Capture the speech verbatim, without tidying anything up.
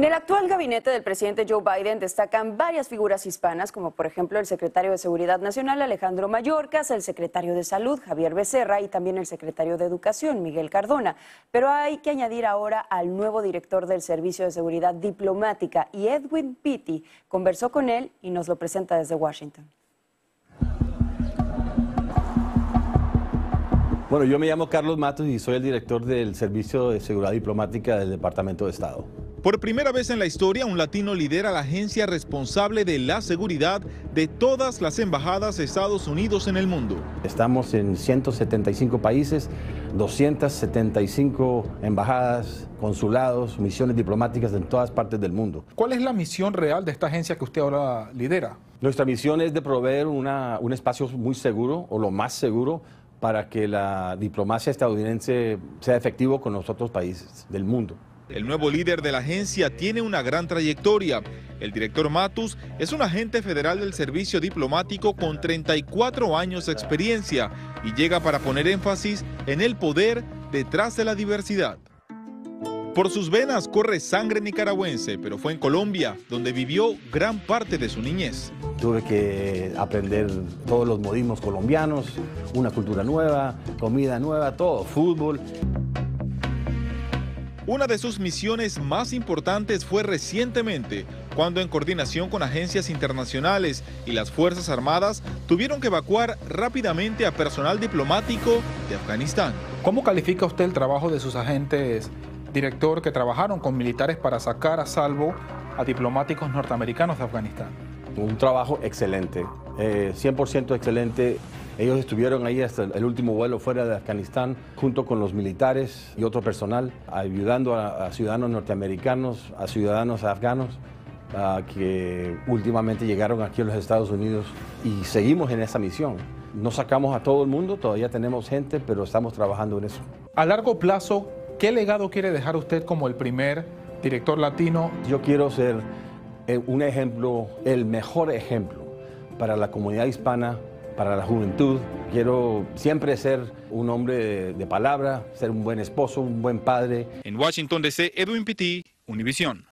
En el actual gabinete del presidente Joe Biden destacan varias figuras hispanas, como por ejemplo el secretario de Seguridad Nacional, Alejandro Mayorkas, el secretario de Salud, Javier Becerra, y también el secretario de Educación, Miguel Cardona. Pero hay que añadir ahora al nuevo director del Servicio de Seguridad Diplomática, y Edwin Pití conversó con él y nos lo presenta desde Washington. Bueno, yo me llamo Carlos Matos y soy el director del Servicio de Seguridad Diplomática del Departamento de Estado. Por primera vez en la historia, un latino lidera la agencia responsable de la seguridad de todas las embajadas de Estados Unidos en el mundo. Estamos en ciento setenta y cinco países, doscientas setenta y cinco embajadas, consulados, misiones diplomáticas en todas partes del mundo. ¿Cuál es la misión real de esta agencia que usted ahora lidera? Nuestra misión es de proveer una, un espacio muy seguro, o lo más seguro, para que la diplomacia estadounidense sea efectiva con los otros países del mundo. El nuevo líder de la agencia tiene una gran trayectoria. El director Matus es un agente federal del servicio diplomático con treinta y cuatro años de experiencia y llega para poner énfasis en el poder detrás de la diversidad. Por sus venas corre sangre nicaragüense, pero fue en Colombia donde vivió gran parte de su niñez. Tuve que aprender todos los modismos colombianos, una cultura nueva, comida nueva, todo, fútbol. Una de sus misiones más importantes fue recientemente, cuando en coordinación con agencias internacionales y las Fuerzas Armadas tuvieron que evacuar rápidamente a personal diplomático de Afganistán. ¿Cómo califica usted el trabajo de sus agentes, director, que trabajaron con militares para sacar a salvo a diplomáticos norteamericanos de Afganistán? Un trabajo excelente, eh, cien por ciento excelente. Ellos estuvieron ahí hasta el último vuelo fuera de Afganistán, junto con los militares y otro personal, ayudando a, a ciudadanos norteamericanos, a ciudadanos afganos, a que últimamente llegaron aquí a los Estados Unidos, y seguimos en esa misión. No sacamos a todo el mundo, todavía tenemos gente, pero estamos trabajando en eso. A largo plazo, ¿qué legado quiere dejar usted como el primer director latino? Yo quiero ser un ejemplo, el mejor ejemplo para la comunidad hispana, para la juventud. Quiero siempre ser un hombre de, de palabra, ser un buen esposo, un buen padre. En Washington D C, Edwin Pití, Univision.